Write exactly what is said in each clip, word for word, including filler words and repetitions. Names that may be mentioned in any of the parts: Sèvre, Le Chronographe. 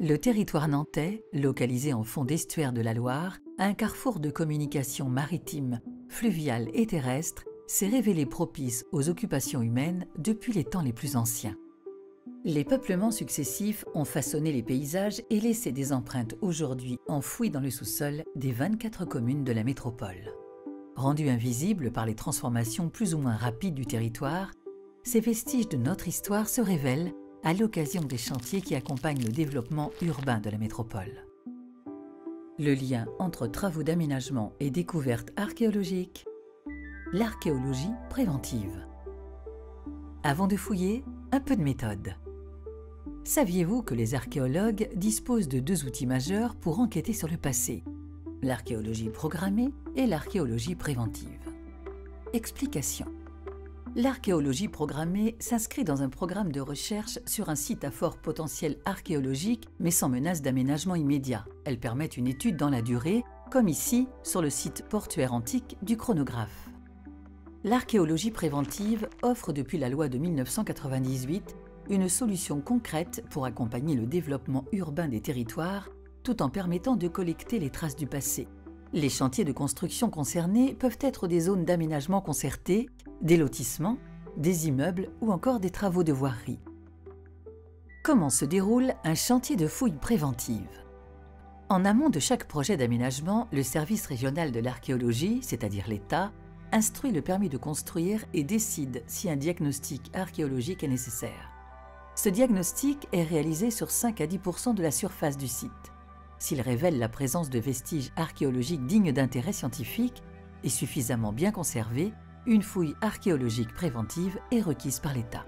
Le territoire nantais, localisé en fond d'estuaire de la Loire, un carrefour de communication maritime, fluviale et terrestre, s'est révélé propice aux occupations humaines depuis les temps les plus anciens. Les peuplements successifs ont façonné les paysages et laissé des empreintes aujourd'hui enfouies dans le sous-sol des vingt-quatre communes de la métropole. Rendus invisibles par les transformations plus ou moins rapides du territoire, ces vestiges de notre histoire se révèlent à l'occasion des chantiers qui accompagnent le développement urbain de la métropole. Le lien entre travaux d'aménagement et découvertes archéologiques, l'archéologie préventive. Avant de fouiller, un peu de méthode. Saviez-vous que les archéologues disposent de deux outils majeurs pour enquêter sur le passé, l'archéologie programmée et l'archéologie préventive? Explication. L'archéologie programmée s'inscrit dans un programme de recherche sur un site à fort potentiel archéologique, mais sans menace d'aménagement immédiat. Elle permet une étude dans la durée, comme ici, sur le site portuaire antique du Chronographe. L'archéologie préventive offre depuis la loi de mille neuf cent quatre-vingt-dix-huit une solution concrète pour accompagner le développement urbain des territoires, tout en permettant de collecter les traces du passé. Les chantiers de construction concernés peuvent être des zones d'aménagement concerté, des lotissements, des immeubles ou encore des travaux de voirie. Comment se déroule un chantier de fouilles préventive? En amont de chaque projet d'aménagement, le service régional de l'archéologie, c'est-à-dire l'État, instruit le permis de construire et décide si un diagnostic archéologique est nécessaire. Ce diagnostic est réalisé sur cinq à dix pour cent de la surface du site. S'il révèle la présence de vestiges archéologiques dignes d'intérêt scientifique et suffisamment bien conservés, une fouille archéologique préventive est requise par l'État.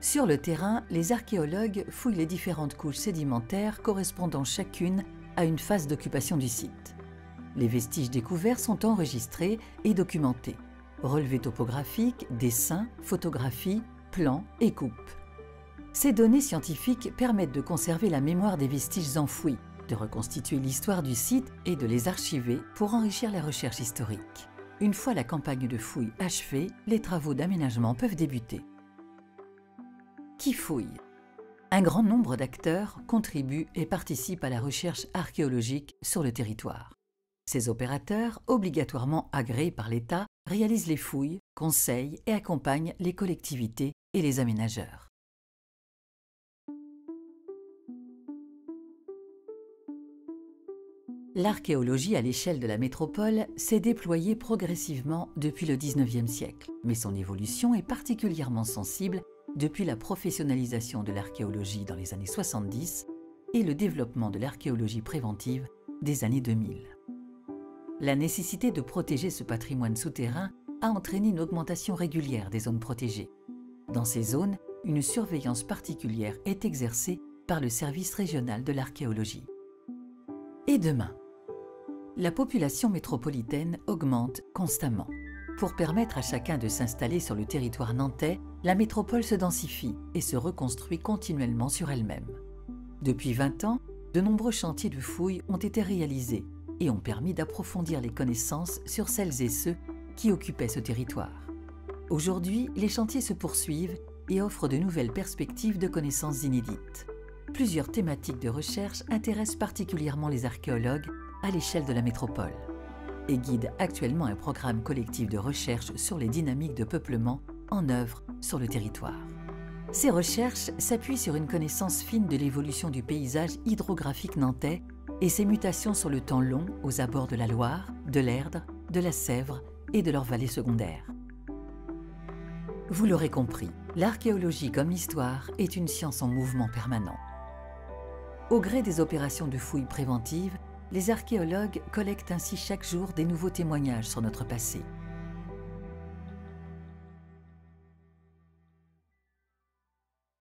Sur le terrain, les archéologues fouillent les différentes couches sédimentaires correspondant chacune à une phase d'occupation du site. Les vestiges découverts sont enregistrés et documentés. Relevés topographiques, dessins, photographies, plans et coupes. Ces données scientifiques permettent de conserver la mémoire des vestiges enfouis, de reconstituer l'histoire du site et de les archiver pour enrichir la recherche historique. Une fois la campagne de fouilles achevée, les travaux d'aménagement peuvent débuter. Qui fouille? Un grand nombre d'acteurs contribuent et participent à la recherche archéologique sur le territoire. Ces opérateurs, obligatoirement agréés par l'État, réalisent les fouilles, conseillent et accompagnent les collectivités et les aménageurs. L'archéologie à l'échelle de la métropole s'est déployée progressivement depuis le dix-neuvième siècle, mais son évolution est particulièrement sensible depuis la professionnalisation de l'archéologie dans les années soixante-dix et le développement de l'archéologie préventive des années deux mille. La nécessité de protéger ce patrimoine souterrain a entraîné une augmentation régulière des zones protégées. Dans ces zones, une surveillance particulière est exercée par le service régional de l'archéologie. Et demain? La population métropolitaine augmente constamment. Pour permettre à chacun de s'installer sur le territoire nantais, la métropole se densifie et se reconstruit continuellement sur elle-même. Depuis vingt ans, de nombreux chantiers de fouilles ont été réalisés et ont permis d'approfondir les connaissances sur celles et ceux qui occupaient ce territoire. Aujourd'hui, les chantiers se poursuivent et offrent de nouvelles perspectives de connaissances inédites. Plusieurs thématiques de recherche intéressent particulièrement les archéologues à l'échelle de la métropole et guident actuellement un programme collectif de recherche sur les dynamiques de peuplement en œuvre sur le territoire. Ces recherches s'appuient sur une connaissance fine de l'évolution du paysage hydrographique nantais et ses mutations sur le temps long aux abords de la Loire, de l'Erdre, de la Sèvre et de leurs vallées secondaires. Vous l'aurez compris, l'archéologie comme l'histoire est une science en mouvement permanent. Au gré des opérations de fouilles préventives, les archéologues collectent ainsi chaque jour des nouveaux témoignages sur notre passé.